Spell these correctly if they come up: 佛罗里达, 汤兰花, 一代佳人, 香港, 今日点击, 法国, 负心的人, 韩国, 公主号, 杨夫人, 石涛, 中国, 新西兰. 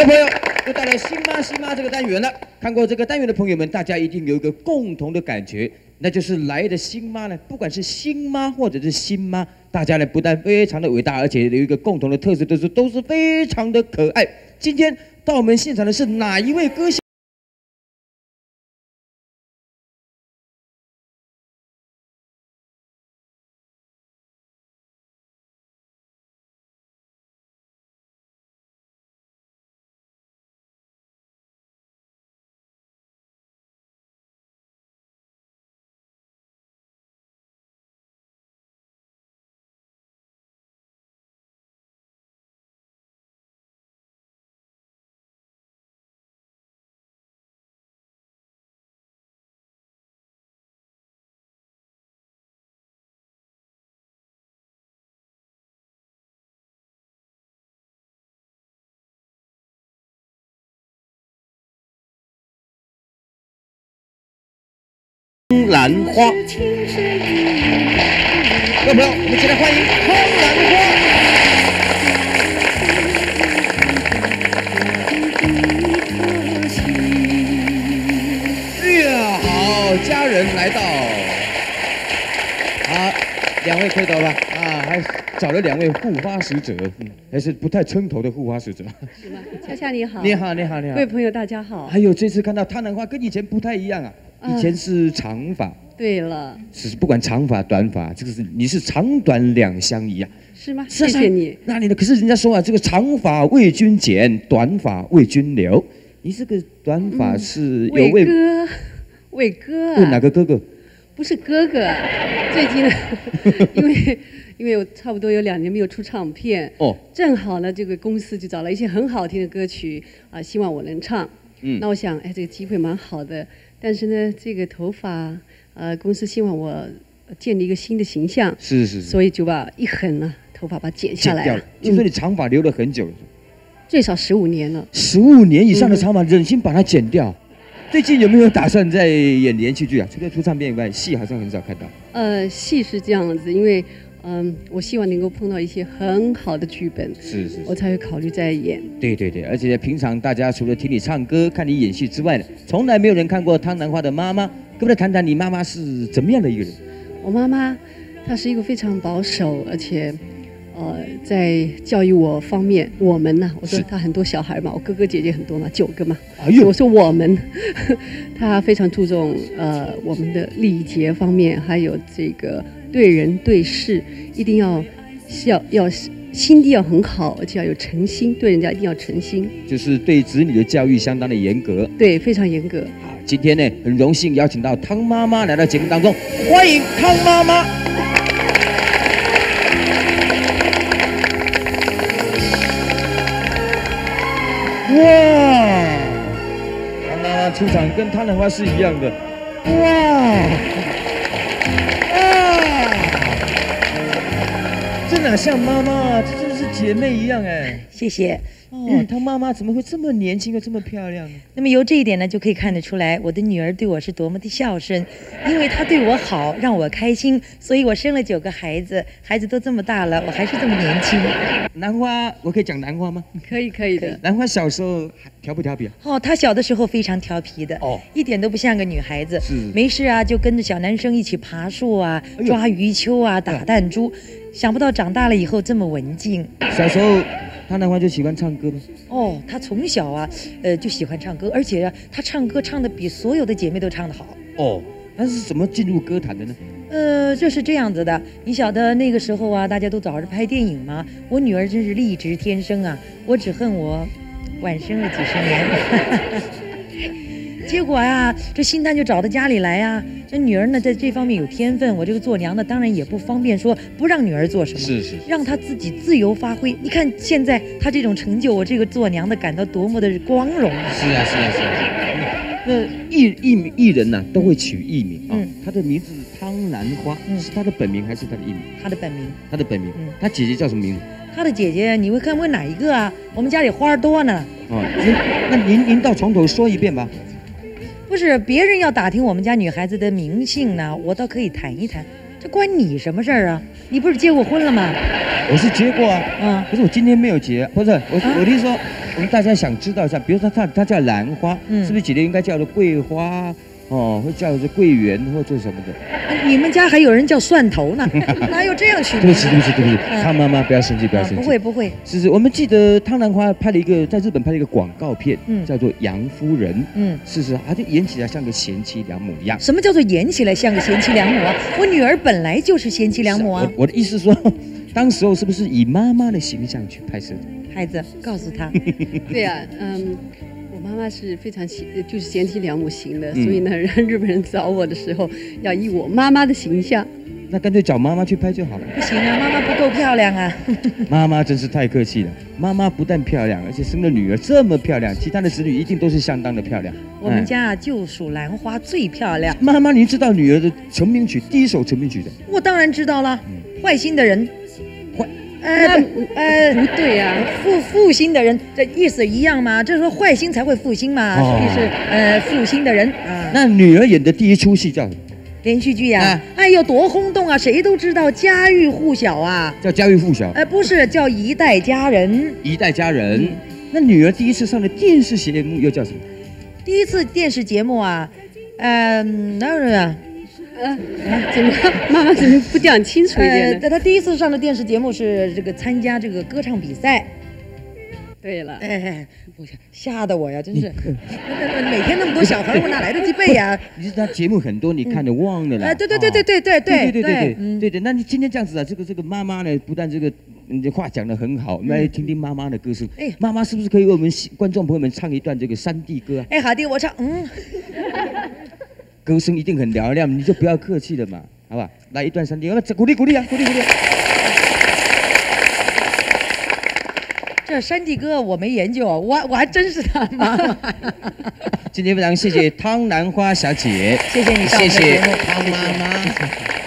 各位朋友，又到了新妈新妈这个单元了。看过这个单元的朋友们，大家一定有一个共同的感觉，那就是来的新妈呢，不管是新妈或者是新妈，大家呢不但非常的伟大，而且有一个共同的特色，就是都是非常的可爱。今天到我们现场的是哪一位歌星？ 兰花，各位朋友，我们一起来欢迎空兰花。呀，好，家人来到，啊，两位可以走吧？啊，还找了两位护花使者，还是不太称头的护花使者。是吗？恰恰你好，你好，你好，你好，各位朋友大家好。哎呦，这次看到她兰花跟以前不太一样啊。 以前是长发，对了，是不管长发短发，这个是你是长短两相宜啊，是吗？是啊、谢谢你。那你呢？可是人家说啊，这个长发为君剪，短发为君留。你这个短发是有为哥，为哥、啊，为哪个哥哥？不是哥哥，最近呢，因为我差不多有2年没有出唱片，哦，正好呢，这个公司就找了一些很好听的歌曲啊，希望我能唱。嗯，那我想，哎，这个机会蛮好的。 但是呢，这个头发，公司希望我建立一个新的形象，是是是，所以就把一狠呢，头发把它剪下来了。听说你长发留了很久了，最少15年了。15年以上的长发，忍心把它剪掉。最近有没有打算在演连续剧啊？除了出唱片以外，戏好像很少看到。戏是这样子，因为我希望能够碰到一些很好的剧本，是是，我才会考虑再演。对对对，而且平常大家除了听你唱歌、看你演戏之外呢，从来没有人看过汤兰花的妈妈。跟我们谈谈你妈妈是怎么样的一个人？我妈妈她是一个非常保守，而且在教育我方面，我们呢，我说她很多小孩嘛，我哥哥姐姐很多嘛，9个嘛，哎呦，我说我们，她非常注重我们的礼节方面，还有这个。 对人对事一定要心地要很好，而且要有诚心，对人家一定要诚心。就是对子女的教育相当的严格，对，非常严格。好，今天呢，很荣幸邀请到汤妈妈来到节目当中，欢迎汤妈妈。哇，汤妈妈出场跟汤兰花是一样的，哇。 真的像妈妈，这真的是姐妹一样哎！谢谢。哦，她妈妈怎么会这么年轻又这么漂亮呢？那么由这一点呢，就可以看得出来，我的女儿对我是多么的孝顺，因为她对我好，让我开心，所以我生了9个孩子，孩子都这么大了，我还是这么年轻。兰花，我可以讲兰花吗？可以，可以的。兰花小时候调不调皮啊？哦，她小的时候非常调皮的，哦，一点都不像个女孩子。是。没事啊，就跟着小男生一起爬树啊，抓鱼鳅啊，打弹珠。 想不到长大了以后这么文静。小时候，汤兰花就喜欢唱歌吗？哦，她从小啊，就喜欢唱歌，而且她唱歌唱得比所有的姐妹都唱得好。哦，那是怎么进入歌坛的呢？这是这样子的，你晓得那个时候啊，大家都早着拍电影嘛。我女儿真是丽质天生啊，我只恨我晚生了几10年。结果呀、啊，这新单就找到家里来呀、啊。这女儿呢，在这方面有天分，我这个做娘的当然也不方便说不让女儿做什么，是是，让她自己自由发挥。你看现在她这种成就，我这个做娘的感到多么的光荣啊！是啊，是啊，是啊。那艺人呢、啊，都会取艺名啊。她的名字汤兰花，是她的本名还是她的艺名？她的本名。她的本名。她姐姐叫什么名字？她的姐姐，你会看问哪一个啊？我们家里花多呢。哦，那您到从头说一遍吧。 不是别人要打听我们家女孩子的名姓呢，我倒可以谈一谈，这关你什么事儿啊？你不是结过婚了吗？我是结过啊，可是我今天没有结，不是我听说我们大家想知道一下，比如说它叫兰花，是不是姐姐应该叫做桂花？ 哦，会叫做桂圆或做什么的。你们家还有人叫蒜头呢，哪有这样取名？对不起，康妈妈不要生气，不要生气。不会。是，我们记得汤兰花拍了一个在日本拍了一个广告片，叫做《杨夫人》。是，她就演起来像个贤妻良母一样。什么叫做演起来像个贤妻良母啊？我女儿本来就是贤妻良母啊。我的意思说，当时候是不是以妈妈的形象去拍摄的？孩子，告诉她。对呀，妈妈是非常就是贤妻良母型的，所以呢，让日本人找我的时候，要以我妈妈的形象。那干脆找妈妈去拍就好了。不行啊，妈妈不够漂亮啊。妈妈真是太客气了，妈妈不但漂亮，而且生了女儿这么漂亮，其他的子女一定都是相当的漂亮。我们家啊，就属兰花最漂亮。妈妈，您知道女儿的成名曲第一首成名曲的？我当然知道了，坏心的人。 不对呀，负心的人，这意思一样吗？这说坏心才会负心嘛，所以是负心的人啊。那女儿演的第一出戏叫什么？连续剧呀，哎呦多轰动啊，谁都知道，家喻户晓啊。叫家喻户晓？不是，叫一代佳人。一代佳人。那女儿第一次上的电视节目又叫什么？第一次电视节目啊，那。 怎么妈妈怎么不讲清楚一点呢？他第一次上的电视节目是这个参加这个歌唱比赛。对了，我吓得我呀，真是，每天那么多小孩，我哪来得及背呀？你是他节目很多，你看的忘了啦。对。那你今天这样子啊，这个妈妈呢，不但这个话讲得很好，我们来听听妈妈的歌声。哎，妈妈是不是可以为我们观众朋友们唱一段这个山地歌？哎，好的，我唱。歌声一定很嘹亮，你就不要客气了嘛，好吧？来一段山地，我们鼓励。这山地歌我没研究，我还真是他妈妈。今天非常谢谢汤兰花小姐，谢谢你上节目，谢谢汤妈妈。